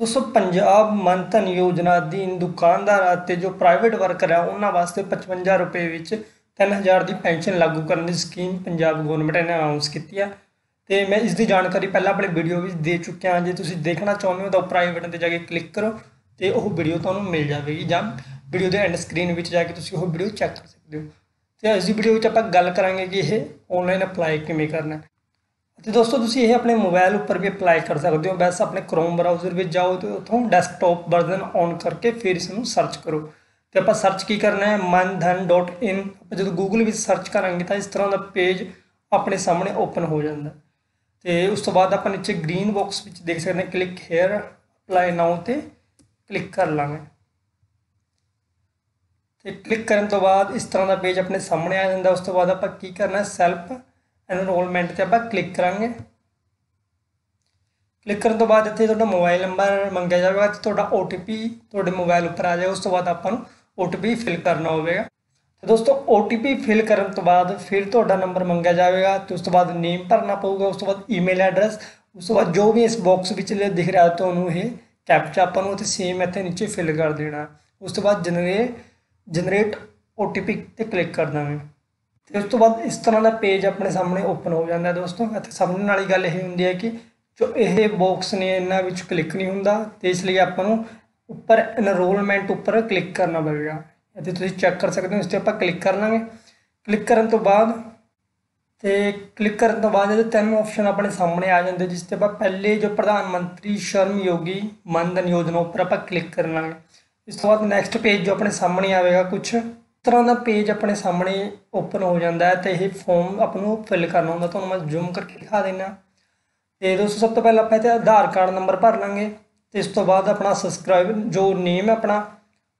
दोस्तों पंजाब मनधन योजना अधीन दुकानदार ते जो प्राइवेट वर्कर है उन्होंने वास्ते 55 रुपये 3000 की पेनशन लागू करने की स्कीम पंजाब गौरमेंट ने अनाउंस की है। तो मैं इसकी जानकारी पहले अपने वीडियो भी दे चुके हैं, जो तुम देखना चाहते हो तो प्राई बटन पर जाके क्लिक करो तो वह वीडियो तो मिल जाएगी, या वीडियो के एंड स्क्रीन में जाके वो वीडियो चैक कर सकते हो। तो इस वीडियो में आप गल करांगे कि यह ऑनलाइन अप्लाई किवें करना। तो दोस्तों तुम यह अपने मोबाइल उपर भी अप्लाई कर सकते हो। वैसे अपने क्रोम ब्राउजर में जाओ तो उतों डेस्कटॉप वर्जन ऑन करके फिर इसमें सर्च करो। तो आप सर्च की करना है mandan.in। जो गूगल में सर्च करांगे तो इस तरह का पेज अपने सामने ओपन हो जाता है। तो उस तो बाद आप नीचे ग्रीन बॉक्स में देख सकते हैं, क्लिक हेयर अप्लाई नाउ तो क्लिक कर लेंगे। तो क्लिक करने तो बाद इस तरह का पेज अपने सामने आ जाता। उस तो बाद आप की करना है सैल्फ एनरोलमेंट पर आप क्लिक करांगे। क्लिक करने तो बाद इतने मोबाइल नंबर मंगया जाएगा, थोड़ा OTP थोड़े मोबाइल उपर आ जाएगा। उस तो बाद आपको OTP फिल करना होगा। तो दोस्तों OTP फिल करने तो बाद फिर थोड़ा नंबर मंगया जाएगा, तो उस तो बाद नेम भरना पड़ेगा, उस तो बाद ईमेल एड्रैस, उस तो बाद जो भी इस बॉक्स में दिख रहा है तो उन्होंने यह कैप्चा अपन सेम इतने नीचे फिल कर देना। उस तो बाद जनरेट OTP पर क्लिक कर देंगे। तो उस तो बाद इस तरह का पेज अपने सामने ओपन हो जाता है। दोस्तों इतने समझने वाली गल यही होंगी है कि जो ये बॉक्स ने इन्हां विच क्लिक नहीं होंदा, तो इसलिए आपको उपर एनरोलमेंट उपर क्लिक करना पड़ेगा। तो तुसीं चैक कर सकते हो, इस पर आप क्लिक कर लेंगे। क्लिक करने तो बाद तीन ऑप्शन अपने सामने आ जाते, जिस पर आप पहले जो प्रधानमंत्री श्रम योगी मानधन योजना उपर आप क्लिक कर लेंगे। इस तो बाद नैक्सट पेज जो अपने सामने आएगा कुछ तरह का पेज अपने सामने ओपन हो जाता है। तो यह फॉर्म अपने फिल करना होंगे, तो मैं जूम करके दिखा देना। तो दोस्तों सब तो पहले आप इतने आधार कार्ड नंबर भर लेंगे। तो इस तो बाद अपना सब्सक्राइब जो नेम है अपना,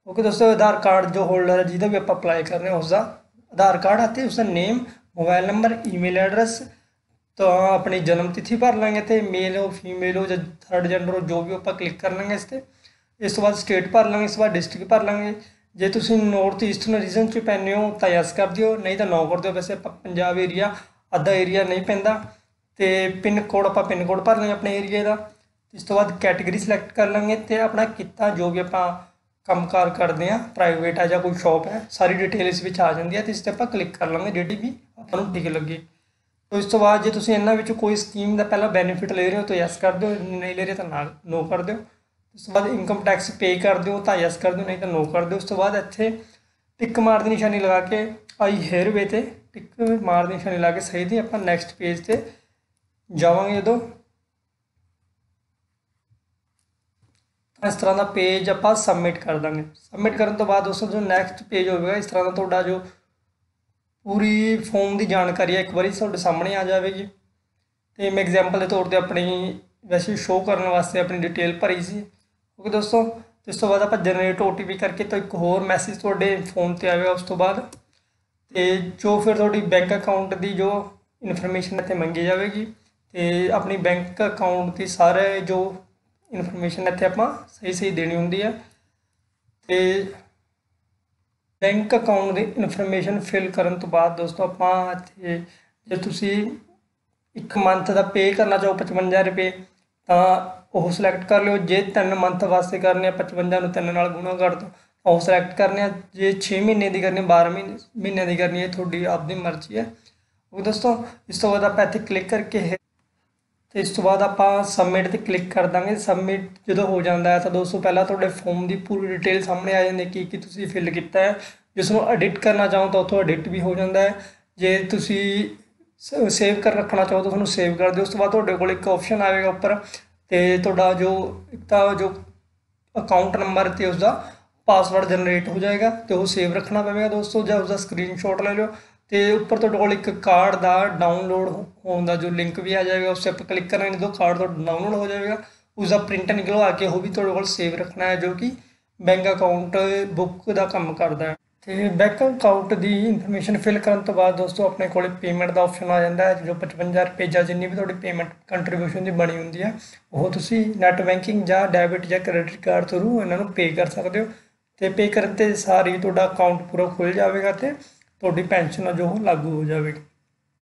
ओके दोस्तों आधार कार्ड जो होल्डर है जिसका भी आप अप्लाई कर रहे हैं उसका आधार कार्ड है, तो उसका name mobile number email address, तो अपनी जन्म तिथि भर लेंगे। तो मेल हो फीमेल हो या थर्ड जेंडर हो जो भी आप क्लिक कर लेंगे इस पर। इस तो बाद स्टेट भर लेंगे, इस तो बाद डिस्ट्रिक्ट भर लेंगे। जे तुम नॉर्थ ईस्टर्न रीजन च पैने हो तो यस कर दिओ, नहीं तो नो कर दिओ। वैसे पंजाब एरिया अद्धा एरिया नहीं पैंदा। तो पिन कोड आप पिन कोड भर लेंगे अपने एरिए का। इस तो बाद कैटेगरी सिलेक्ट कर लेंगे। तो अपना किता जो भी आप काम कार करते हैं प्राइवेट है या कोई शॉप है, सारी डिटेल इस आ जाती है। तो इस पर आप क्लिक कर लेंगे जी भी आपको ठीक लगे। तो इस तो बाद जो तुम इन्होंने कोई स्कीम का पहला बेनीफिट ले रहे हो तो यस कर दो, नहीं ले रहे तो ना नो कर दो। उस बाद इनकम टैक्स पे कर दो तो यस कर दो, नहीं तो नो कर दो। उस तो बाद इतने टिक मार की निशानी लगा के आई हेयर वे तो टिक मार की निशानी लगा के सही थी अपना नैक्सट पेज से जावे। जो इस तरह का पेज आप सबमिट कर देंगे। सबमिट करने तो बाद दोस्तों जो नैक्सट पेज होगा इस तरह का थोड़ा जो पूरी फॉर्म की जानकारी है एक बार थोड़े सामने आ जाएगी। तो मैं एग्जाम्पल के तौर पर अपनी वैसे शो करने वास्ते अपनी डिटेल भरी सी। ओके दोस्तों तो इस तो बाद आप जनरेट OTP करके तो एक होर मैसेज थोड़े फोन पर आएगा। उस तो बाद तो जो फिर थोड़ी बैंक अकाउंट की जो इनफॉर्मेशन इतने मंगी जाएगी। तो अपनी बैंक अकाउंट की सारे जो इनफॉर्मेशन इतने आप सही सही देनी होंगी है। तो बैंक अकाउंट की इनफॉर्मेशन फिल करने तो बाद दोस्तों आप जो तुम एक मंथ का पे करना चाहो 55 रुपये तो वह सिलेक्ट कर लो। जे 3 मंथ वास्ते करने 55 3 नाल गुणा कर दो तो वह सिलेक्ट करने। जे 6 महीने की करनी 12 महीने की करनी है, थोड़ी आपकी मर्जी है। ओके दोस्तों इस तो बाद आप इतने क्लिक करके तो इस तो बाद आप सबमिट पर क्लिक कर देंगे। सबमिट जो हो जाता है तो दोस्तों पहला थोड़े फॉर्म की पूरी डिटेल सामने आ जाती है कि तुसीं फिल किया है। जिसमें एडिट करना चाहो तो उतो एडिट भी हो जाता है। जे तुसीं सेव कर रखना चाहो तो उन्होंने सेव कर दो। उस तो बाद तुहाडे कोल एक ऑप्शन आएगा उपर तो थोड़ा जो एक जो अकाउंट नंबर तो उसका पासवर्ड जनरेट हो जाएगा। तो वह सेव रखना पवेगा दोस्तों, या उसका स्क्रीनशॉट ले लो। तो उपर तुहाडे कोल एक कार्ड का डाउनलोड होने का जो लिंक भी आ जाएगा, उस पर क्लिक करना। जो कार्ड तो डाउनलोड हो जाएगा उसका प्रिंट निकलो आके वह भी तुहाडे कोल सेव रखना है, जो कि बैंक अकाउंट बुक का काम करता है। तो बैंक अकाउंट की इनफॉर्मेशन फिल करने तो बाद दोस्तों अपने को पेमेंट का ऑप्शन आ जाता है। जो 55 रुपये या जिन्नी भी थोड़ी पेमेंट कंट्रीब्यूशन की बनी होंगी है वो तुम नैट बैंकिंग या डेबिट या क्रेडिट कार्ड थ्रू इन्हों पे कर सकते हो। तो पे करते सारी अकाउंट पूरा खुल जाएगा तो पेनशन जो लागू हो जाएगी।